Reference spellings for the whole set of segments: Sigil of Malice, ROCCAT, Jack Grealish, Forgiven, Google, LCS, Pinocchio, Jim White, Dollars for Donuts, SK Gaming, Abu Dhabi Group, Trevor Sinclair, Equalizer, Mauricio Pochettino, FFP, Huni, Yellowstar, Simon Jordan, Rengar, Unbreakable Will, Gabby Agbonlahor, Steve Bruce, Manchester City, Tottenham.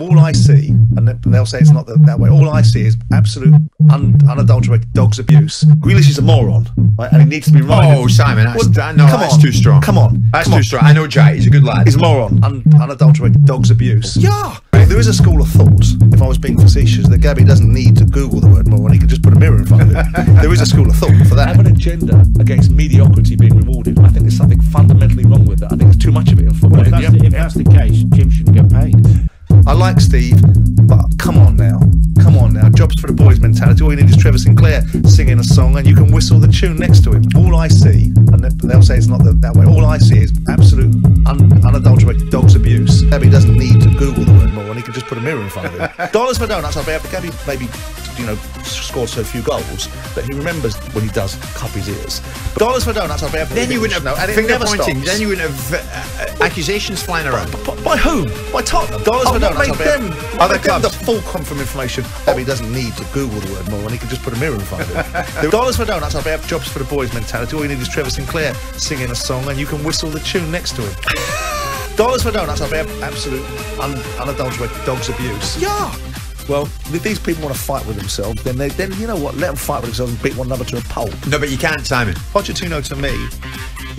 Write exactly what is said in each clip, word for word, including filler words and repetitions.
all I see, and they'll say it's not that way, all I see is absolute un unadulterated dog's abuse. Grealish is a moron, right? And he needs to be right. Oh, Simon, that's, well, that, no, come that's on. too strong. Come on. That's come too on. strong. I know Jack, he's a good lad. He's a moron. Un unadulterated dog's abuse. Yeah. There is a school of thought, if I was being facetious, that Gabby doesn't need to Google the word moron, he could just put a mirror in front of it. There is a school of thought for that. I have an agenda against mediocrity being rewarded. I think there's something fundamentally wrong with that. I think there's too much of it in football. Well, if, that's yeah. the, if that's the case, Jim shouldn't get paid. I like Steve, but come on now. Come on now. Jobs for the boys mentality. All you need is Trevor Sinclair singing a song and you can whistle the tune next to him. All I see, and they'll say it's not that way, all I see is absolute un unadulterated dog's abuse. Gabby doesn't need to Google the word moron, he can just put a mirror in front of him. Dollars for donuts, I'll be able Gabby maybe, you know, scored so few goals that he remembers when he does cup his ears. Dollars for donuts, I'll be able Then you wouldn't have, and finger pointing, then you wouldn't have uh, accusations flying around. By, by, by whom? By Tottenham. Dollars oh, for donuts. Make them, other make clubs. Them the full confirm information. Gabby doesn't need to Google the word moron, he can just put a mirror in front of him. Dollars for donuts, I'll be able jobs for the boys mentality. All you need is Trevor Sinclair singing a song and you can whistle the tune next to him. Dollars for donuts, I'll be able absolute un unadulterated dog's abuse. Yeah. Well, if these people want to fight with themselves, then they, then you know what? Let them fight with themselves and beat one another to a pulp. No, but you can't, Simon. Pochettino, to me,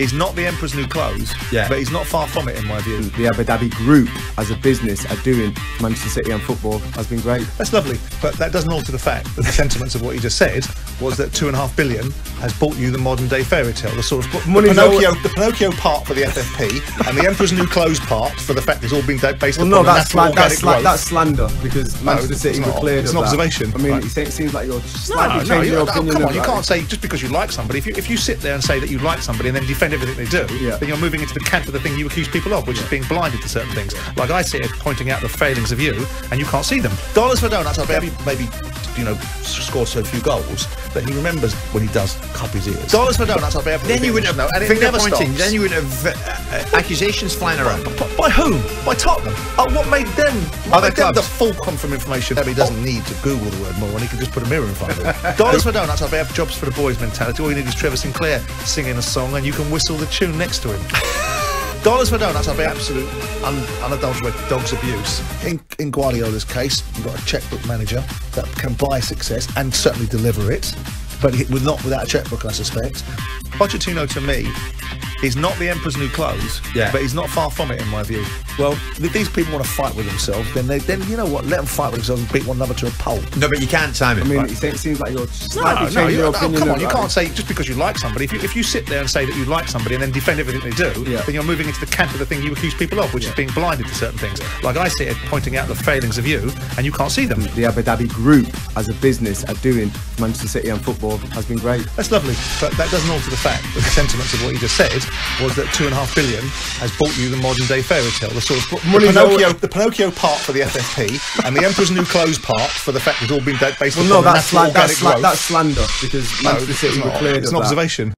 is not the emperor's new clothes, yeah. but he's not far from it, in my view. The Abu Dhabi Group, as a business, are doing Manchester City and football has been great. That's lovely, but that doesn't alter the fact that the sentiments of what you just said was that two and a half billion has bought you the modern-day fairy tale, the sort of the Pinocchio, the Pinocchio part for the F F P and the emperor's new clothes part for the fact it's all been based well, upon no, that's natural organic that's, growth. That's slander, because Manchester no, City were cleared It's an observation. I mean, right. it seems like you're slightly no, changing no, your opinion. Come on, you can't say just because you like somebody. If you, if you sit there and say that you like somebody and then defend everything they do, yeah. then you're moving into the camp of the thing you accuse people of, which yeah. is being blinded to certain things. Yeah. Like I sit here pointing out the failings of you, and you can't see them. Dollars for donuts, I'll maybe, maybe, you know, score so few goals that he remembers when he does cup his ears. Dollars for donuts, I'll be able to Then you wouldn't have, and it never stops. Then you wouldn't have uh, accusations flying around. By, by, by whom? By Tottenham. Oh, what made them? What made them the full confirm information? Gabby doesn't oh. need to Google the word moron, he can just put a mirror in front of it. Dollars for donuts, I'll be able jobs for the boys mentality. All you need is Trevor Sinclair singing a song and you can whistle the tune next to him. Dollars for donuts, I'll be absolute un unadulterated dog's abuse. In, in Guardiola's case, you've got a checkbook manager that can buy success and certainly deliver it, but it, not without a checkbook, I suspect. Pochettino, to me, is not the emperor's new clothes, yeah. but he's not far from it, in my view. Well, if these people want to fight with themselves, then they, then you know what? Let them fight with themselves and beat one another to a pulp. No, but you can't, Simon. I mean, right. it seems like you're slightly no, changing no, your no, opinion. Come on, you like can't it. say just because you like somebody. If you, if you sit there and say that you like somebody and then defend everything they do, yeah. then you're moving into the camp of the thing you accuse people of, which yeah. is being blinded to certain things. Yeah. Like I sit here pointing out the failings of you, and you can't see them. The Abu Dhabi Group, as a business, are doing Manchester City and football has been great. That's lovely, but that doesn't alter the fact that the sentiments of what you just said was that two and a half billion has bought you the modern-day fairy tale. The sort of the Pinocchio, the Pinocchio part for the F F P and the emperor's new clothes part for the fact it's all been based well, upon no, that's natural like, organic that's growth. Well, no, that's slander because no, Manchester City were cleared. It's an observation.